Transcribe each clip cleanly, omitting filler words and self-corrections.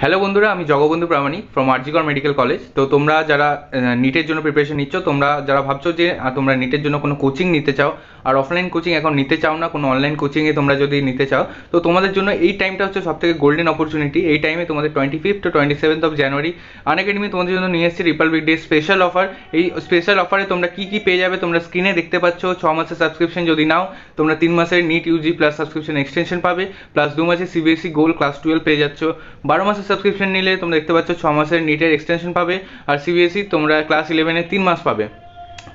Hello बंधुरा आमी जगबंधु प्रामाणिक फ्रम आरजी मेडिकल कलेज। तो तुम्हारा जरा नीटेर जोनो प्रिपारेशन निच्चो, तुम्हारा जरा भाबछो जे तुम्हारा नीटेर जोनो कोनो कोचिंग निते चाओ और अफलाइन कोचिंग एखन निते चाओ ना, कोनो अनलाइन कोचिंगे तुम्हारा जोदि निते चाओ तो तुम्हादेर जोनो एई टाइमटा होच्छे सबथेके गोल्डन अपरचुनिटी। एई टाइमे तुम्हादेर 25th to 27th of January Unacademy तुम्हादेर जोनो निये एसेछे रिपब्लिक डे स्पेशल अफार। एई स्पेशल अफारे तोमरा की की पेये जाबे तोमरा स्क्रिने देखते पाच्छो। 6 मासेर सबसक्रिप्शन जोदि नाओ तोमरा 3 मासेर NEET UG plus subscription extension पाबे, प्लस 2 मासेर सीबीएसई गोल्ड क्लास 12 पेये जाच्छो। 12 मासेर सबसक्रिप्शन निले तुम देखते पाच्छो 6 मासेर नीटेर एक्सटेंशन पाबे और सीबीएसई तुम्हारा क्लास 11 एर 3 मास पाबे।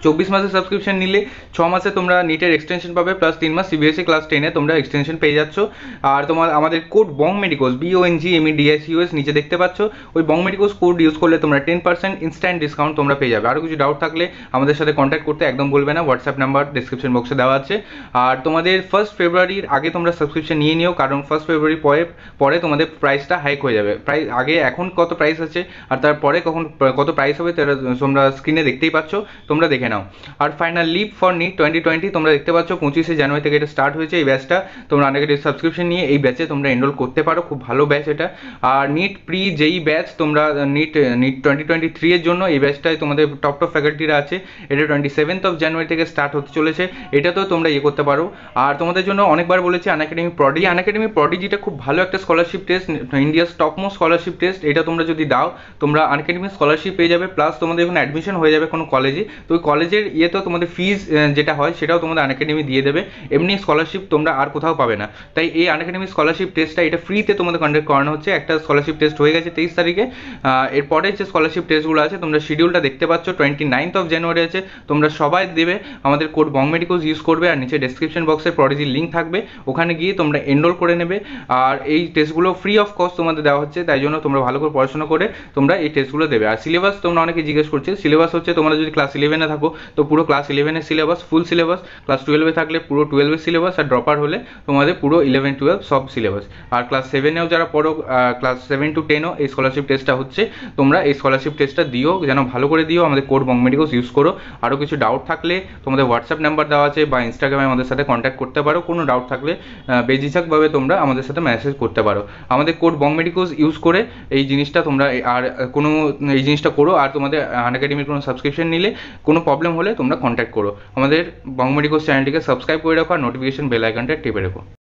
24 मासेर सबसक्रिप्शन निले 6 मासे तुम्हारा नीटेर एक्सटेंशन पाबे, प्लस 3 मास सीबीएसई क्लास 10 ए तुम्हारा एक्सटेंशन पे जाच्छो। और तुम्हारा हमारे code Bong medicos BONG MEDICOS नीचे देखते पाच्छो, ओई बंग मेडिकोस कोड यूज करले तुम्हारा 10% इन्स्टैंट डिसकाउंट तुम्हारा पे जाबे। और कुछ डाउट थाकले আমাদের সাথে কন্টাক্ট করতে একদম ভুলবে না, WhatsApp নাম্বার ডেসক্রিপশন বক্সে দেওয়া আছে। আর তোমাদের 1 ফেব্রুয়ারি এর আগে তোমরা সাবস্ক্রিপশন নিয়ে নিও, কারণ 1 ফেব্রুয়ারি পরে তোমাদের প্রাইসটা হাইক হয়ে যাবে। প্রাইস আগে এখন কত প্রাইস আছে আর তারপরে কখন কত প্রাইস হবে তোমরা স্ক্রিনে দেখতেই পাচ্ছো, তোমরা দেখে নাও। আর ফাইনাল লিপ ফর নিট 2020 তোমরা দেখতে পাচ্ছ 25 জানুয়ারি থেকে এটা স্টার্ট হয়েছে। এই ব্যাচটা তোমরা অনেকের সাবস্ক্রিপশন নিয়ে এই ব্যাচে তোমরা এনরোল করতে পারো, খুব ভালো ব্যাচ এটা। আর নিট প্রি যেই ব্যাচ তোমরা নিট 2023 এর জন্য এই ব্যাচটাই তোমাদের টপ ফ্যাকাল্টিরা আছে, এটা 27th of January থেকে স্টার্ট হতে চলেছে। এটা তো তোমরা ইয়ে করতে পারো। আর তোমাদের জন্য অনেকবার বলেছি Unacademy Prodigy খুব ভালো একটা scholarship test, India's top most scholarship test. এটা তোমরা যদি দাও তোমরা Unacademy স্কলারশিপ পেয়ে যাবে, প্লাস তোমাদের এখন অ্যাডমিশন হয়ে যাবে কোনো কলেজে। তো কলেজের ইয়েতেও তোমাদের ফিজ যেটা হয় সেটাও তোমাদের Unacademy দিয়ে দেবে, এমনি স্কলারশিপ তোমরা আর কোথাও পাবে না। তাই এই Unacademy স্কলারশিপ টেস্টটা এটা ফ্রিতে তোমাদের কন্ডাক্ট করানো হচ্ছে। একটা স্কলারশিপ টেস্ট হয়ে গেছে 23 তারিখে, এরপরে যে স্কলারশিপ টেস্টগুলো আছে তোমরা শিডিউলটা দেখতে পাচ্ছ 29th of January আছে, তোমরা সবাই দেবে। আমাদের কোড বং মেডিকোস ইউজ করবে আর নিচে ডেসক্রিপশন বক্সে প্রডিজির লিঙ্ক থাকবে, ওখানে গিয়ে তোমরা এনরোল করে নেবে। আর এই টেস্টগুলো ফ্রি অফ কস্ট তোমাদের দেওয়া হচ্ছে, তাই জন্য তোমরা ভালো করে পড়াশোনা করে তোমরা এই টেস্টগুলো দেবে। আর সিলেবাস তোমরা অনেকে জিজ্ঞেস করছো, সিলেবাস হচ্ছে তোমরা যদি ক্লাস 11 থাকো তো পুরো ক্লাস 11 এর সিলেবাস ফুল সিলেবাস, ক্লাস 12 এ থাকলে পুরো 12 এর সিলেবাস, আর ড্রপার হলে তোমাদের পুরো 11 12 সব সিলেবাস। আর ক্লাস 7 এও যারা পড়ো ক্লাস 7 টু 10 ও এই স্কলারশিপ টেস্টটা হচ্ছে, তোমরা এই স্কলারশিপ টেস্টটা দিও, যেন ভালো করে দিও। আমাদের কোড বং মেডিকোস ইউজ করো। আরো কিছু ডাউট থাকলে তোমাদের WhatsApp নাম্বার দেওয়া আছে বা Instagram এ আমাদের সাথে কন্টাক্ট করতে পারো, কোনো ডাউট থাকলে বেঝিঝাকভাবে তোমরা আমাদের সাথে মেসেজ করতে পারো। আমাদের কোড বং মেডিকোস ইউজ করে এই জিনিসটা তোমরা আর কোনো এই জিনিসটা করো। আর তোমাদের Unacademy কোনো সাবস্ক্রিপশন নিলে কোনো প্রবলেম হলে তোমরা কন্ট্যাক্ট করো। আমাদের বং মেডিকোস চ্যানেলটিকে সাবস্ক্রাইব করে রাখো, নোটিফিকেশন বেল আইকনটা টিপে রাখো।